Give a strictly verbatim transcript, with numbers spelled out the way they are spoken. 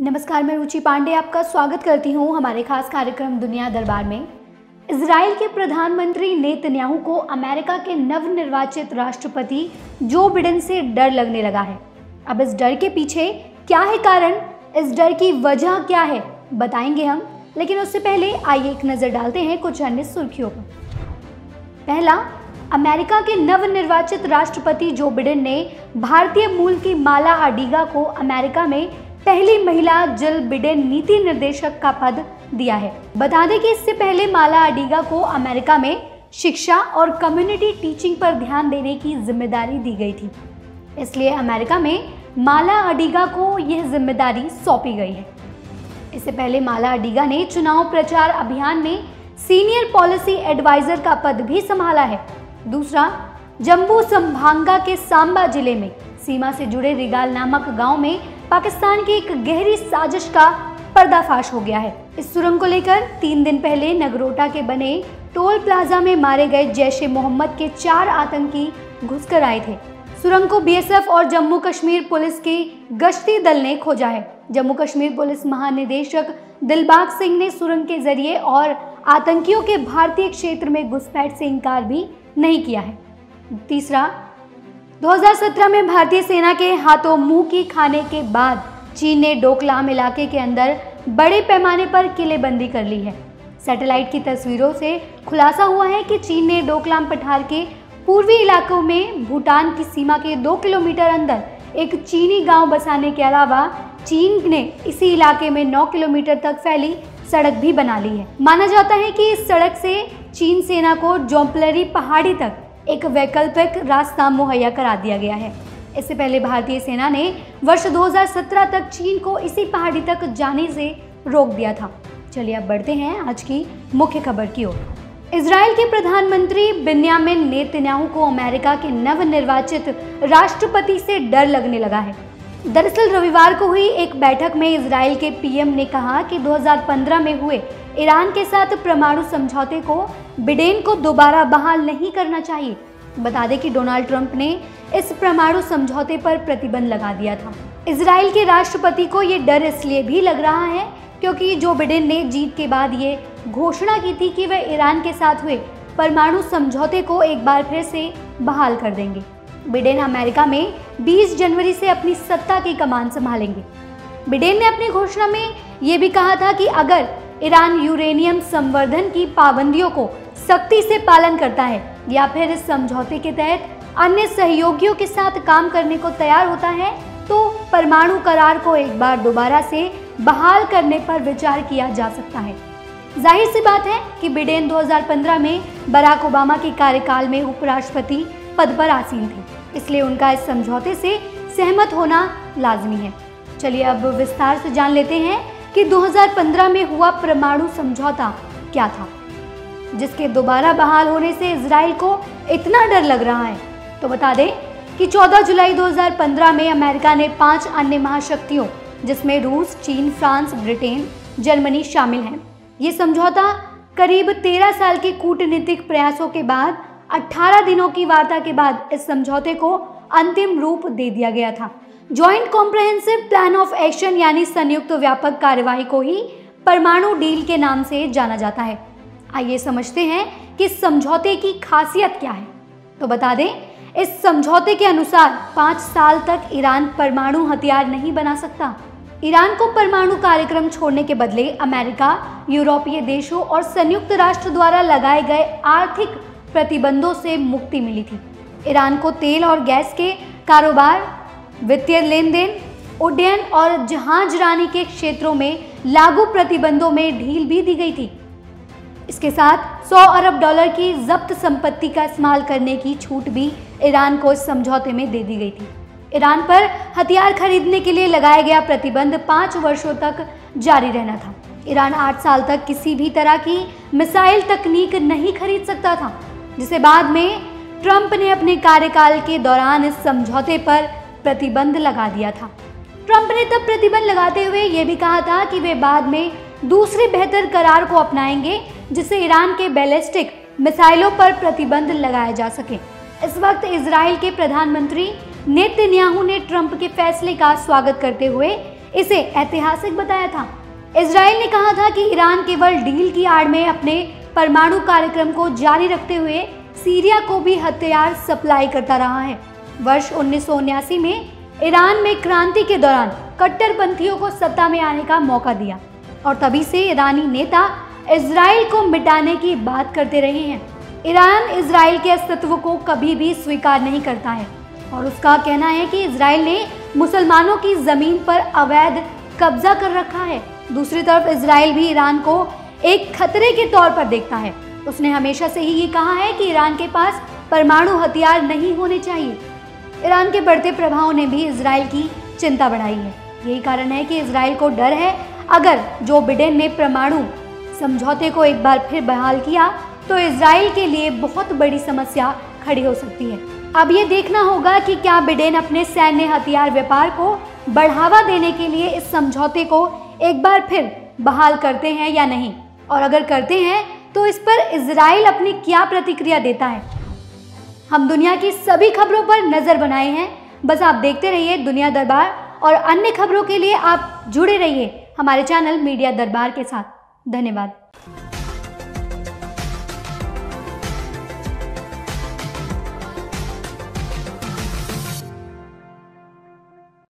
नमस्कार, मैं रुचि पांडे आपका स्वागत करती हूँ हमारे खास कार्यक्रम दुनिया दरबार में। इज़राइल के प्रधानमंत्री नेतन्याहू को अमेरिका के नवनिर्वाचित राष्ट्रपति जो बिडेन से डर लगने लगा है। अब इस डर के पीछे क्या है कारण, इस डर की वजह क्या है, बताएंगे हम। लेकिन उससे पहले आइए एक नज़र डालते हैं कुछ अन्य सुर्खियों पर। पहला, अमेरिका के नवनिर्वाचित राष्ट्रपति जो बिडेन ने भारतीय मूल की माला अडीगा को अमेरिका में पहली महिला जो बिडेन नीति निर्देशक का पद दिया है। बता दें कि इससे पहले माला अडीगा को अमेरिका में शिक्षा और कम्युनिटी टीचिंग पर ध्यान देने की जिम्मेदारी दी गई थी, इसलिए अमेरिका में माला अडीगा को यह जिम्मेदारी सौंपी गई है। इससे पहले माला अडीगा ने चुनाव प्रचार अभियान में सीनियर पॉलिसी एडवाइजर का पद भी संभाला है। दूसरा, जम्मू संभांगा के सांबा जिले में सीमा से जुड़े रिगाल नामक गांव में पाकिस्तान की एक गहरी साजिश का पर्दाफाश हो गया है। इस सुरंग को लेकर तीन दिन पहले नगरोटा के बने टोल प्लाजा में मारे गए जैश ए मोहम्मद के चार आतंकी घुसकर आए थे। सुरंग को बीएसएफ और जम्मू कश्मीर पुलिस के गश्ती दल ने खोजा है। जम्मू कश्मीर पुलिस महानिदेशक दिलबाग सिंह ने सुरंग के जरिए और आतंकियों के भारतीय क्षेत्र में घुसपैठ से इनकार भी नहीं किया है। तीसरा, दो हज़ार सत्रह में भारतीय सेना के हाथों मुंह की खाने के बाद चीन ने डोकलाम इलाके के अंदर बड़े पैमाने पर किलेबंदी कर ली है। सैटेलाइट की तस्वीरों से खुलासा हुआ है कि चीन ने डोकलाम पठार के पूर्वी इलाकों में भूटान की सीमा के दो किलोमीटर अंदर एक चीनी गांव बसाने के अलावा चीन ने इसी इलाके में नौ किलोमीटर तक फैली सड़क भी बना ली है। माना जाता है कि इस सड़क से चीन सेना को जोम्पलरी पहाड़ी तक एक वैकल्पिक रास्ता मुहैया करा दिया गया है। इससे पहले भारतीय सेना ने वर्ष दो हज़ार सत्रह तक चीन को इसी पहाड़ी तक जाने से रोक दिया था। चलिए अब बढ़ते हैं आज की मुख्य खबर की ओर। इज़राइल के प्रधानमंत्री बिन्यामिन नेतन्याहू को अमेरिका के नवनिर्वाचित राष्ट्रपति से डर लगने लगा है। दरअसल रविवार को हुई एक बैठक में इज़राइल के पीएम ने कहा कि दो हज़ार पंद्रह में हुए ईरान के साथ परमाणु समझौते को बिडेन को दोबारा बहाल नहीं करना चाहिए। बता दें कि डोनाल्ड ट्रंप ने इस परमाणु समझौते पर प्रतिबंध लगा दिया था। इज़राइल के राष्ट्रपति को ये डर इसलिए भी लग रहा है क्योंकि जो बिडेन ने जीत के बाद ये घोषणा की थी कि वह ईरान के साथ हुए परमाणु समझौते को एक बार फिर से बहाल कर देंगे। बिडेन अमेरिका में बीस जनवरी से अपनी सत्ता की कमान संभालेंगे। बिडेन ने अपनी घोषणा में ये भी कहा था कि अगर ईरान यूरेनियम संवर्धन की पाबंदियों को सख्ती से पालन करता है या फिर इस समझौते के तहत अन्य सहयोगियों के साथ काम करने को तैयार होता है तो परमाणु करार को एक बार दोबारा से बहाल करने पर विचार किया जा सकता है। जाहिर सी बात है कि बिडेन दो हज़ार पंद्रह में बराक ओबामा के कार्यकाल में उपराष्ट्रपति पद पर आसीन थे, इसलिए उनका इस समझौते से सहमत होना लाजमी है। चलिए अब विस्तार से जान लेते हैं कि दो हज़ार पंद्रह में हुआ परमाणु समझौता क्या था, जिसके दोबारा बहाल होने से इज़राइल को इतना डर लग रहा है। तो बता दें कि चौदह जुलाई दो हज़ार पंद्रह में अमेरिका ने पाँच अन्य महाशक्तियों जिसमें रूस, चीन, फ्रांस, ब्रिटेन, जर्मनी शामिल हैं, ये समझौता करीब तेरह साल के कूटनीतिक प्रयासों के बाद अठारह दिनों की वार्ता के बाद इस समझौते को अंतिम रूप दे दिया गया था। Joint comprehensive plan of action यानी संयुक्त व्यापक कार्यवाही को ही परमाणु डील के नाम से जाना जाता है। आइए समझते हैं कि इस समझौते की खासियत क्या है। तो बता दें, इस समझौते के अनुसार पाँच साल तक ईरान परमाणु हथियार नहीं बना सकता। ईरान को परमाणु कार्यक्रम छोड़ने के बदले अमेरिका, यूरोपीय देशों और संयुक्त राष्ट्र द्वारा लगाए गए आर्थिक प्रतिबंधों से मुक्ति मिली थी। ईरान को तेल और गैस के कारोबार, वित्तीय लेन देन, उड्डयन और जहाजरानी के क्षेत्रों में लागू प्रतिबंधों में ढील भी दी गई थी। इसके साथ सौ अरब डॉलर की जब्त संपत्ति का इस्तेमाल करने की छूट भी ईरान को इस समझौते में दे दी गई थी। ईरान पर हथियार खरीदने के लिए लगाया गया प्रतिबंध पाँच वर्षों तक जारी रहना था। ईरान आठ साल तक किसी भी तरह की मिसाइल तकनीक नहीं खरीद सकता था, जिसे बाद में ट्रंप ने अपने कार्यकाल के दौरान इस समझौते पर प्रतिबंध लगा दिया था। ट्रंप ने तब प्रतिबंध लगाते हुए ये भी कहा था कि वे बाद में दूसरे बेहतर करार को अपनाएंगे जिससे ईरान के बैलिस्टिक मिसाइलों पर प्रतिबंध लगाया जा सके। इस वक्त इज़राइल के प्रधानमंत्री नेतन्याहू ने ट्रंप के फैसले का स्वागत करते हुए इसे ऐतिहासिक बताया था। इज़राइल ने कहा था कि ईरान केवल डील की आड़ में अपने परमाणु कार्यक्रम को जारी रखते हुए सीरिया को भी हथियार सप्लाई करता रहा है। वर्ष उन्नीस सौ उन्यासी में ईरान में क्रांति के दौरान कट्टरपंथियों को सत्ता में आने का मौका दिया और तभी से ईरानी नेता इज़राइल को मिटाने की बात करते रहे हैं। ईरान इज़राइल के अस्तित्व को कभी भी स्वीकार नहीं करता है और उसका कहना है कि इज़राइल ने मुसलमानों की ज़मीन पर अवैध कब्जा कर रखा है। दूसरी तरफ इज़राइल भी ईरान को एक खतरे के तौर पर देखता है। उसने हमेशा से ही ये कहा है कि ईरान के पास परमाणु हथियार नहीं होने चाहिए। ईरान के बढ़ते प्रभाव ने भी इज़राइल की चिंता बढ़ाई है। यही कारण है कि इज़राइल को डर है, अगर जो बिडेन ने परमाणु समझौते को एक बार फिर बहाल किया तो इज़राइल के लिए बहुत बड़ी समस्या खड़ी हो सकती है। अब ये देखना होगा कि क्या बिडेन अपने सैन्य हथियार व्यापार को बढ़ावा देने के लिए इस समझौते को एक बार फिर बहाल करते हैं या नहीं, और अगर करते हैं तो इस पर इज़राइल अपनी क्या प्रतिक्रिया देता है। हम दुनिया की सभी खबरों पर नज़र बनाए हैं, बस आप देखते रहिए दुनिया दरबार, और अन्य खबरों के लिए आप जुड़े रहिए हमारे चैनल मीडिया दरबार के साथ। धन्यवाद।